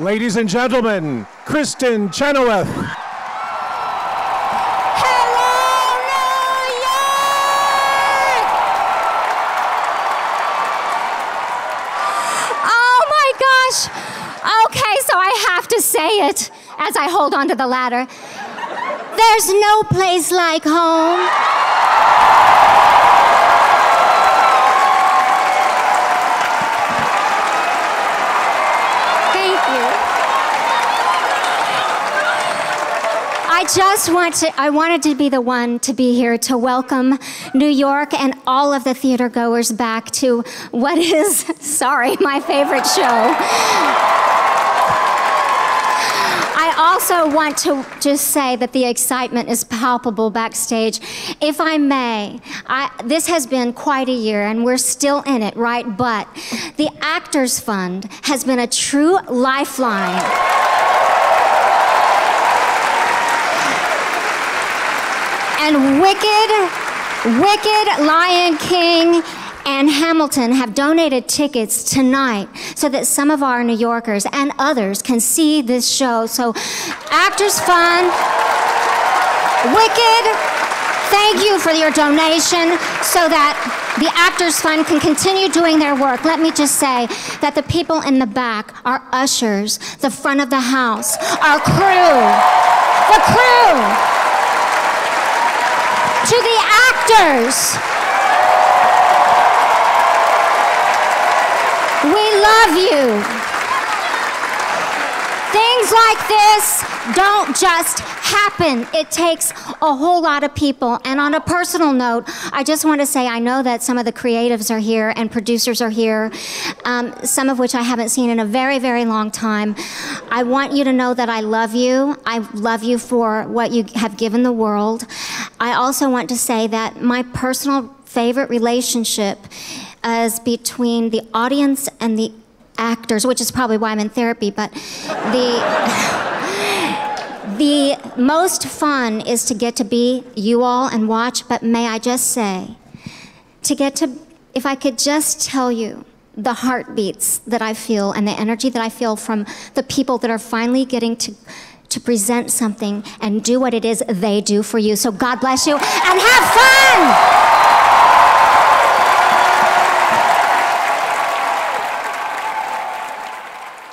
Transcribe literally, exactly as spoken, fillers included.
Ladies and gentlemen, Kristin Chenoweth. Say it as I hold on to the ladder. There's no place like home. Thank you. I just want to, I wanted to be the one to be here to welcome New York and all of the theater goers back to what is, sorry, my favorite show. I also want to just say that the excitement is palpable backstage. If I may, I, this has been quite a year and we're still in it, right? But the Actors Fund has been a true lifeline. And Wicked, Wicked, Lion King, and Hamilton have donated tickets tonight so that some of our New Yorkers and others can see this show. So Actors Fund, Wicked, thank you for your donation so that the Actors Fund can continue doing their work. Let me just say that the people in the back, our ushers, the front of the house, our crew, the crew, to the actors, we love you. Things like this don't just happen. It takes a whole lot of people. And on a personal note, I just want to say I know that some of the creatives are here and producers are here, um, some of which I haven't seen in a very, very long time. I want you to know that I love you. I love you for what you have given the world. I also want to say that my personal favorite relationship as between the audience and the actors, which is probably why I'm in therapy, but the the most fun is to get to be you all and watch. But may I just say, to get to, if I could just tell you the heartbeats that I feel and the energy that I feel from the people that are finally getting to, to present something and do what it is they do for you. So God bless you and have fun!